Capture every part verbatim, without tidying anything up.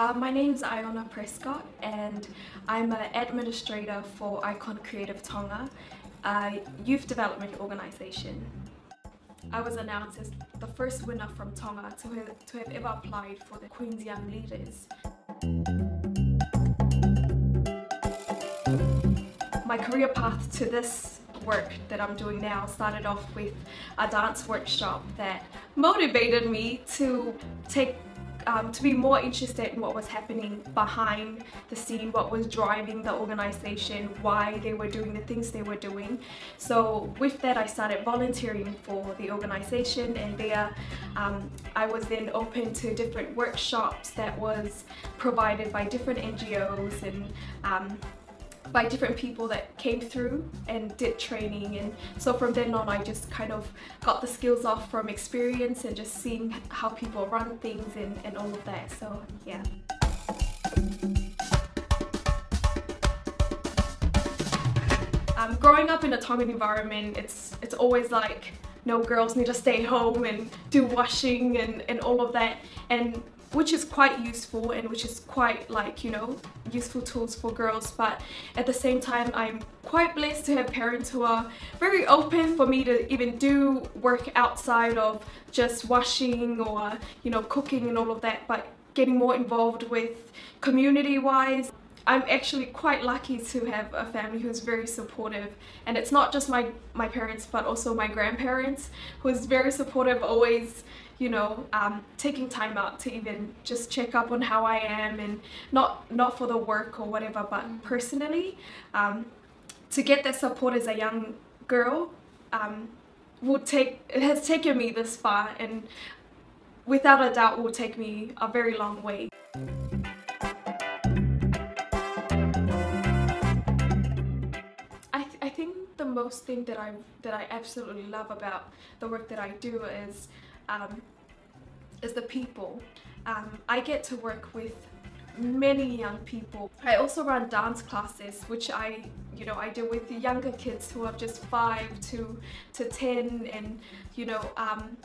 Uh, my name's Icon Prescott and I'm an administrator for Icon Creative Tonga, a youth development organisation. I was announced as the first winner from Tonga to have, to have ever applied for the Queen's Young Leaders. My career path to this work that I'm doing now started off with a dance workshop that motivated me to take Um, to be more interested in what was happening behind the scene, what was driving the organisation, why they were doing the things they were doing. So with that I started volunteering for the organisation, and there um, I was then open to different workshops that was provided by different N G Os and um, by different people that came through and did training. And so from then on I just kind of got the skills off from experience and just seeing how people run things and, and all of that, so yeah. Um, growing up in a Tongan environment, it's, it's always like, no, girls need to stay home and do washing and, and all of that, and which is quite useful and which is quite like, you know, useful tools for girls. But at the same time, I'm quite blessed to have parents who are very open for me to even do work outside of just washing or, you know, cooking and all of that, but getting more involved with community-wise. I'm actually quite lucky to have a family who's very supportive, and it's not just my, my parents but also my grandparents, who is very supportive, always, you know, um, taking time out to even just check up on how I am, and not, not for the work or whatever but personally. Um, to get that support as a young girl um, will take, it has taken me this far, and without a doubt will take me a very long way. The most thing that I that I absolutely love about the work that I do is um, is the people. Um, I get to work with many young people. I also run dance classes, which I you know I do with the younger kids who are just five to to ten, and you know um,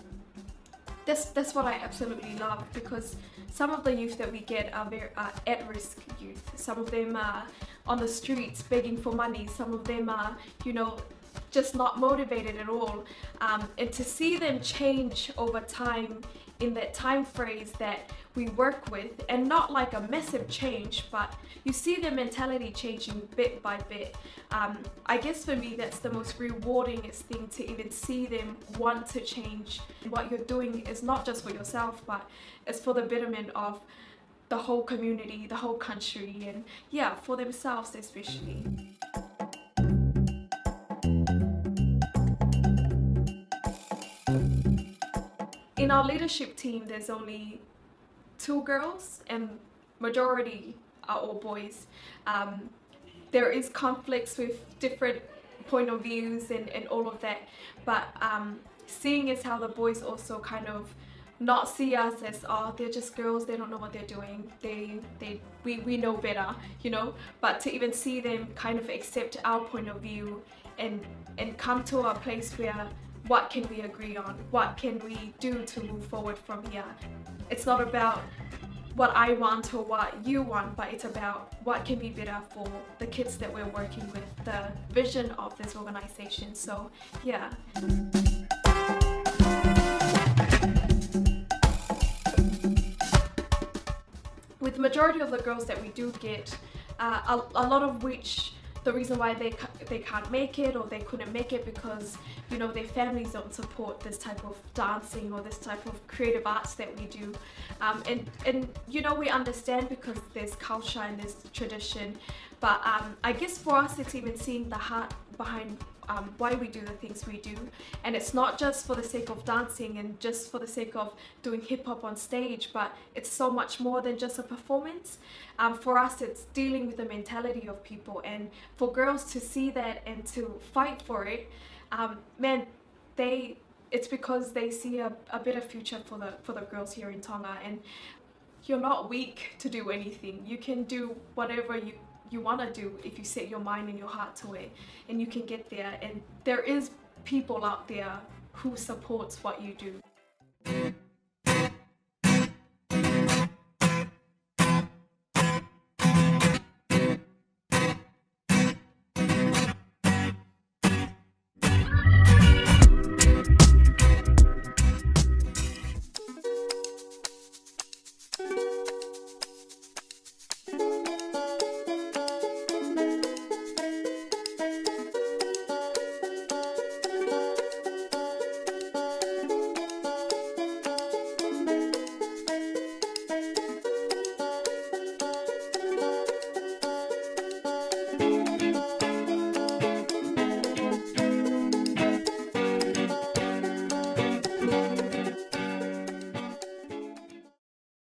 that's that's what I absolutely love, because some of the youth that we get are very uh, at-risk youth. Some of them are on the streets begging for money, some of them are, you know, just not motivated at all. Um, and to see them change over time in that time phrase that we work with, and not like a massive change, but you see their mentality changing bit by bit. Um, I guess for me that's the most rewarding thing, to even see them want to change. And what you're doing is not just for yourself, but it's for the betterment of the whole community, the whole country, and yeah, for themselves especially. In our leadership team there's only two girls and majority are all boys. Um, there is conflicts with different point of views and, and all of that, but um, seeing as how the boys also kind of not see us as, oh, they're just girls, they don't know what they're doing, they they we, we know better, you know, but to even see them kind of accept our point of view and and come to a place where, what can we agree on, what can we do to move forward from here. It's not about what I want or what you want, but it's about what can be better for the kids that we're working with, the vision of this organization. So yeah. With the majority of the girls that we do get, uh, a, a lot of which the reason why they, ca they can't make it, or they couldn't make it because, you know, their families don't support this type of dancing or this type of creative arts that we do. Um, and, and, you know, we understand because there's culture and there's tradition, but um, I guess for us it's even seeing the heart behind Um, why we do the things we do, and it's not just for the sake of dancing and just for the sake of doing hip-hop on stage, but it's so much more than just a performance. Um, for us it's dealing with the mentality of people, and for girls to see that and to fight for it, um, man, they it's because they see a, a better future for the for the girls here in Tonga. And you're not weak to do anything, you can do whatever you you want to do if you set your mind and your heart to it, and you can get there, and there is people out there who supports what you do.